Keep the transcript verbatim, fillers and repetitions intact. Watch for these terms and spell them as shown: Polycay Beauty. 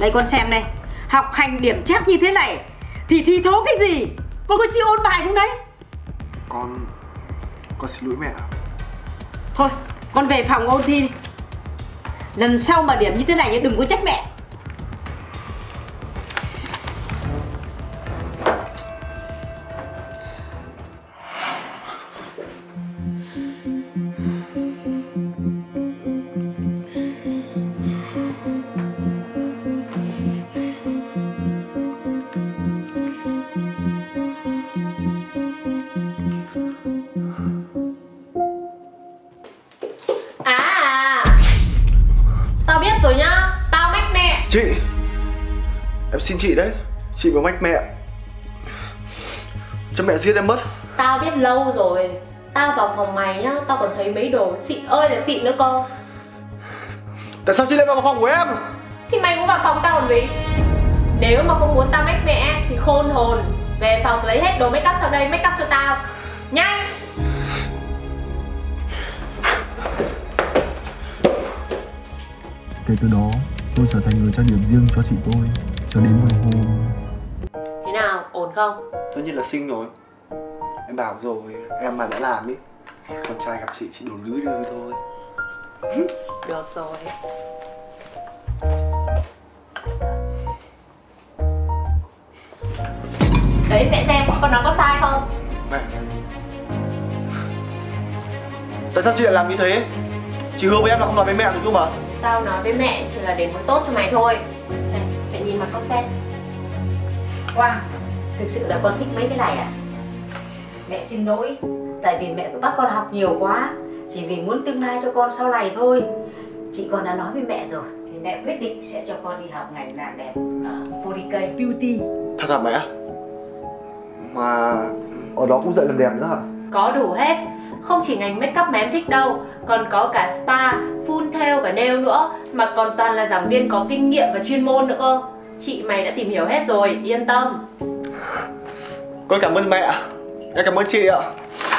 Đây con xem đây, học hành điểm chắc như thế này thì thi thố cái gì? Con có chịu ôn bài không đấy? Con... con xin lỗi mẹ. Thôi, con về phòng ôn thi đi. Lần sau mà điểm như thế này đừng có trách mẹ. Chị, em xin chị đấy, chị mà mách mẹ cho mẹ giết em mất. Tao biết lâu rồi, tao vào phòng mày nhá, tao còn thấy mấy đồ xịn ơi là xịn nữa cơ. Tại sao chị lại vào phòng của em? Thì mày cũng vào phòng tao còn gì. Nếu mà không muốn tao mách mẹ thì khôn hồn, về phòng lấy hết đồ make up sau đây make up cho tao, nhanh. Kể từ đó tôi trở thành người trang điểm riêng cho chị tôi cho đến buổi hôm. Thế nào, ổn không? Tất nhiên là xinh rồi. Em bảo rồi, em mà đã làm ý. Con trai gặp chị, chị đổ lưới đưa thôi. Được rồi. Đấy, mẹ xem con nó có sai không? Mẹ, tại sao chị lại làm như thế? Chị hứa với em là không nói với mẹ rồi cơ mà. Tao nói với mẹ chỉ là để muốn tốt cho mày thôi. Này, mẹ nhìn mặt con xem. Wow, thực sự là con thích mấy cái này à? Mẹ xin lỗi, tại vì mẹ cứ bắt con học nhiều quá, chỉ vì muốn tương lai cho con sau này thôi. Chị con đã nói với mẹ rồi, thì mẹ quyết định sẽ cho con đi học ngành làm đẹp ở Polycay Beauty. Thật hả mẹ? Mà ở đó cũng dạy làm đẹp nữa hả? Có đủ hết. Không chỉ ngành make up mà em thích đâu, còn có cả spa, full thêu và nail nữa. Mà còn toàn là giảng viên có kinh nghiệm và chuyên môn nữa cơ. Chị mày đã tìm hiểu hết rồi, yên tâm. Con cảm ơn mẹ, em cảm ơn chị ạ.